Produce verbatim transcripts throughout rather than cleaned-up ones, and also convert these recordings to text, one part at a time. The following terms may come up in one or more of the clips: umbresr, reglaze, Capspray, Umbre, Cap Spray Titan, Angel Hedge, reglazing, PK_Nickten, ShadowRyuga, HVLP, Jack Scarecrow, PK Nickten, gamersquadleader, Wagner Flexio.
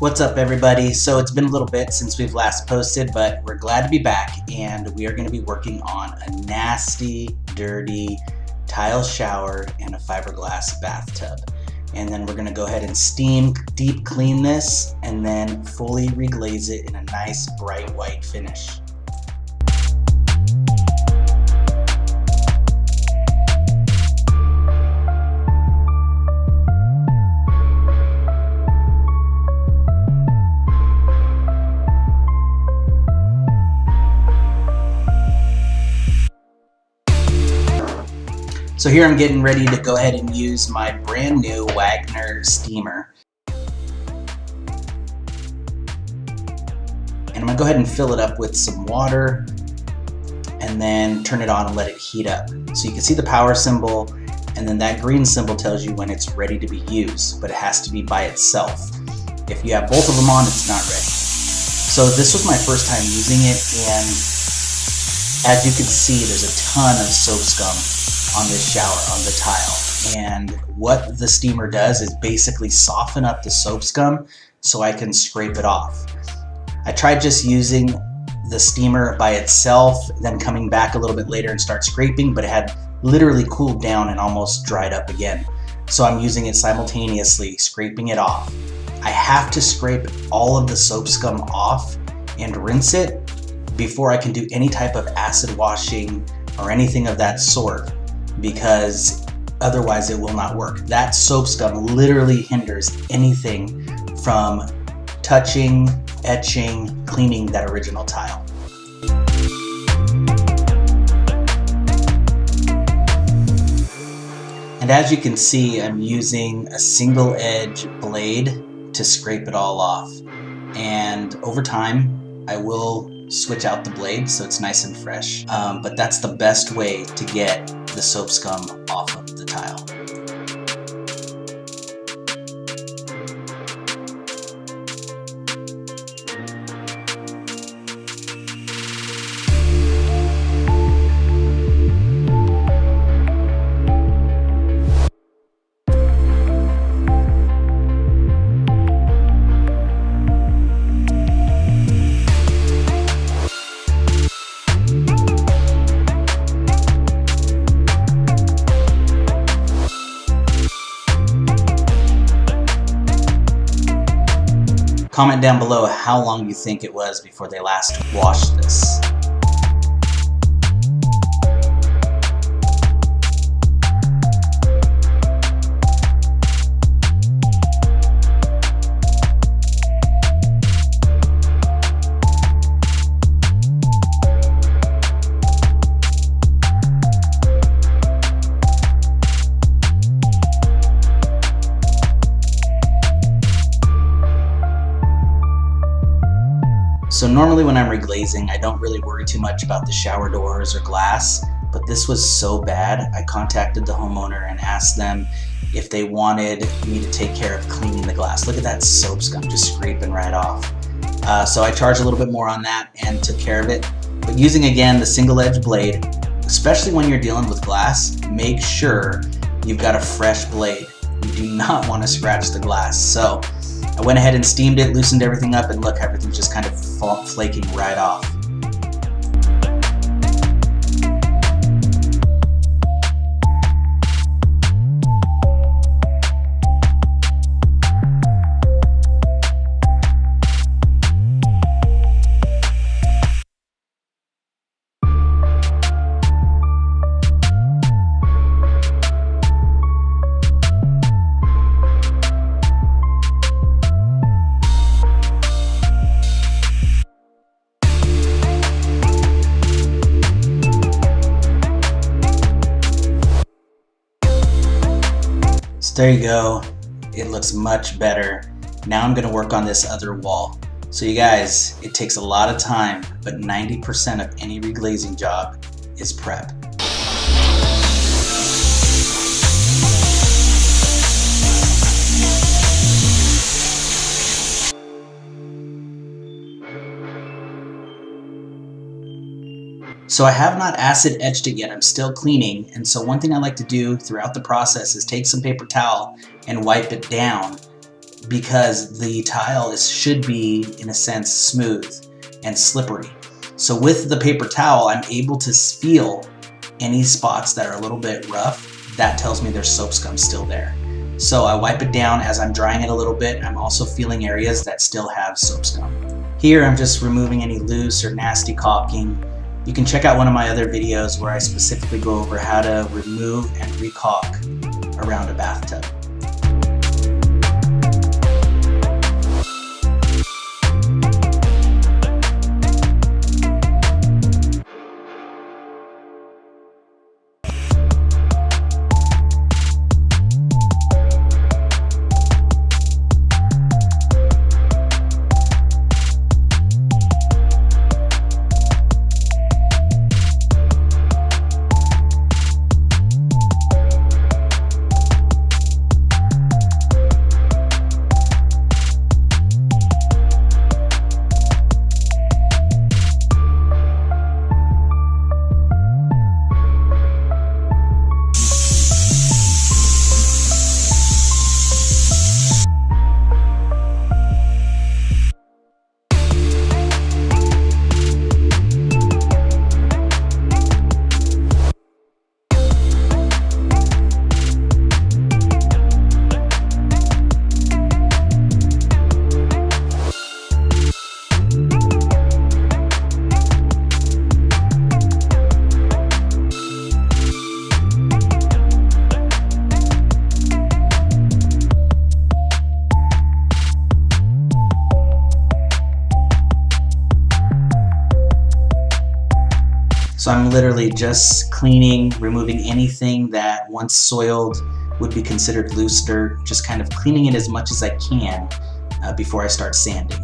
What's up, everybody? So it's been a little bit since we've last posted, but we're glad to be back, and we are going to be working on a nasty, dirty tile shower and a fiberglass bathtub. And then we're going to go ahead and steam deep clean this and then fully reglaze it in a nice bright white finish. So here I'm getting ready to go ahead and use my brand new Wagner steamer. And I'm gonna go ahead and fill it up with some water and then turn it on and let it heat up. So you can see the power symbol, and then that green symbol tells you when it's ready to be used, but it has to be by itself. If you have both of them on, it's not ready. So this was my first time using it, and as you can see, there's a ton of soap scum on this shower, on the tile. And what the steamer does is basically soften up the soap scum so I can scrape it off. I tried just using the steamer by itself, then coming back a little bit later and start scraping, but it had literally cooled down and almost dried up again. So I'm using it simultaneously, scraping it off. I have to scrape all of the soap scum off and rinse it before I can do any type of acid washing or anything of that sort, because otherwise it will not work. That soap scum literally hinders anything from touching, etching, cleaning that original tile. And as you can see, I'm using a single edge blade to scrape it all off. And over time, I will switch out the blade so it's nice and fresh. Um, but that's the best way to get the soap scum off of the tile. Comment down below how long you think it was before they last washed this. So normally when I'm reglazing, I don't really worry too much about the shower doors or glass, but this was so bad, I contacted the homeowner and asked them if they wanted me to take care of cleaning the glass. Look at that soap scum just scraping right off. Uh, so I charged a little bit more on that and took care of it. But using again the single edge blade, especially when you're dealing with glass, make sure you've got a fresh blade. You do not want to scratch the glass. So I went ahead and steamed it, loosened everything up, and look, everything's just kind of flaking right off. There you go, it looks much better. Now I'm gonna work on this other wall. So you guys, it takes a lot of time, but ninety percent of any reglazing job is prep. So I have not acid etched it yet, I'm still cleaning, and so one thing I like to do throughout the process is take some paper towel and wipe it down because the tile is, should be, in a sense, smooth and slippery. So with the paper towel, I'm able to feel any spots that are a little bit rough. That tells me there's soap scum still there. So I wipe it down as I'm drying it a little bit. I'm also feeling areas that still have soap scum. Here I'm just removing any loose or nasty caulking. You can check out one of my other videos where I specifically go over how to remove and re-caulk around a bathtub. So I'm literally just cleaning, removing anything that once soiled would be considered loose dirt, just kind of cleaning it as much as I can uh, before I start sanding.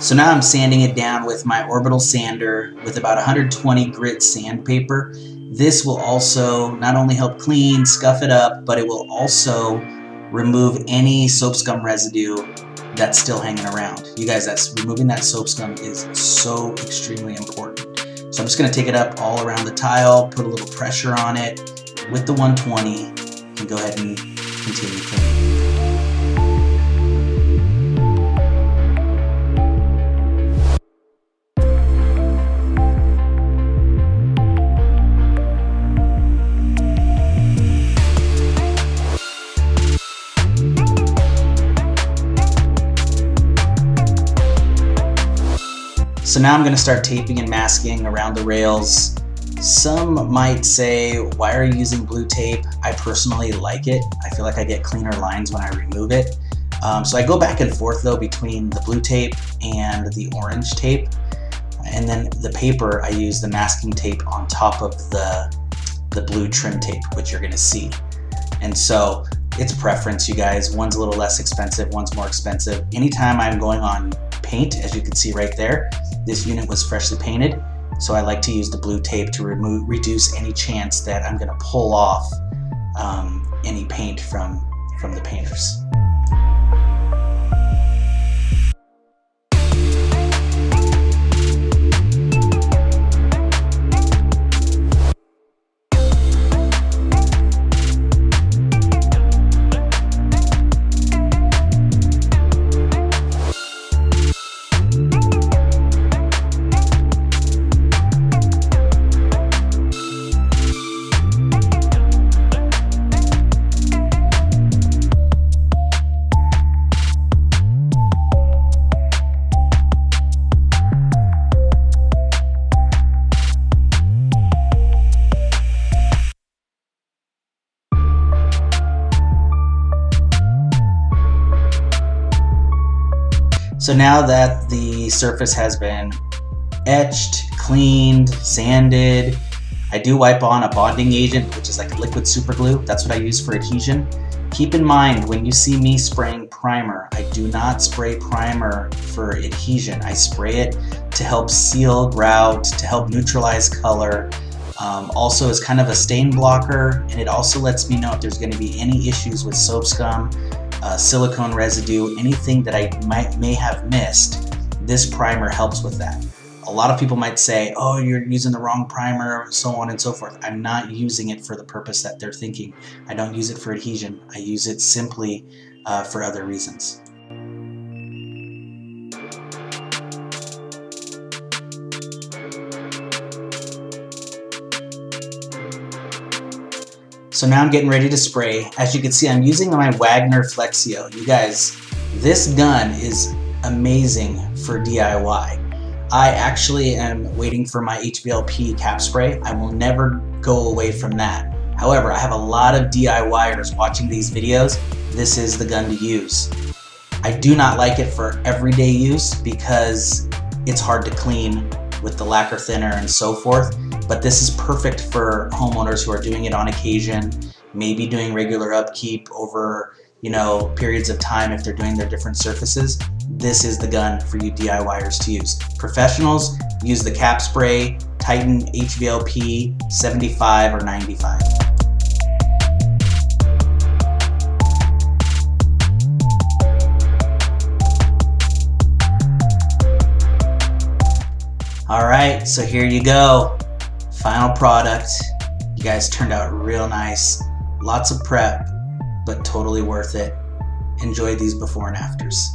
So now I'm sanding it down with my orbital sander with about one hundred twenty grit sandpaper. This will also not only help clean, scuff it up, but it will also remove any soap scum residue that's still hanging around. You guys, that's removing that soap scum is so extremely important. So I'm just gonna take it up all around the tile, put a little pressure on it with the one twenty, and go ahead and continue cleaning. So now I'm gonna start taping and masking around the rails. Some might say, why are you using blue tape? I personally like it. I feel like I get cleaner lines when I remove it. Um, so I go back and forth though between the blue tape and the orange tape. And then the paper, I use the masking tape on top of the, the blue trim tape, which you're gonna see. And so it's preference, you guys. One's a little less expensive, one's more expensive. Anytime I'm going on paint, as you can see right there, this unit was freshly painted, so I like to use the blue tape to remove, reduce any chance that I'm going to pull off um, any paint from, from the painters. So now that the surface has been etched, cleaned, sanded, I do wipe on a bonding agent, which is like liquid super glue. That's what I use for adhesion. Keep in mind, when you see me spraying primer, I do not spray primer for adhesion. I spray it to help seal grout, to help neutralize color. Um, also, it's kind of a stain blocker, and it also lets me know if there's going to be any issues with soap scum, uh, silicone residue, anything that I might may have missed. This primer helps with that. A lot of people might say, oh, you're using the wrong primer, so on and so forth. I'm not using it for the purpose that they're thinking. I don't use it for adhesion. I use it simply uh, for other reasons. So now I'm getting ready to spray. As you can see, I'm using my Wagner Flexio. You guys, this gun is amazing for D I Y. I actually am waiting for my H V L P cap spray. I will never go away from that. However, I have a lot of DIYers watching these videos. This is the gun to use. I do not like it for everyday use because it's hard to clean with the lacquer thinner and so forth, but this is perfect for homeowners who are doing it on occasion, maybe doing regular upkeep over, you know, periods of time if they're doing their different surfaces. This is the gun for you DIYers to use. Professionals, use the Cap Spray Titan H V L P seventy-five or ninety-five. All right, so here you go. Final product. You guys turned out real nice. Lots of prep, but totally worth it. Enjoy these before and afters.